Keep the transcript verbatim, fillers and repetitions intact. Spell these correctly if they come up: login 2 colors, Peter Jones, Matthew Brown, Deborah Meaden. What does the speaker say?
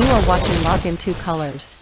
You are watching login two colors.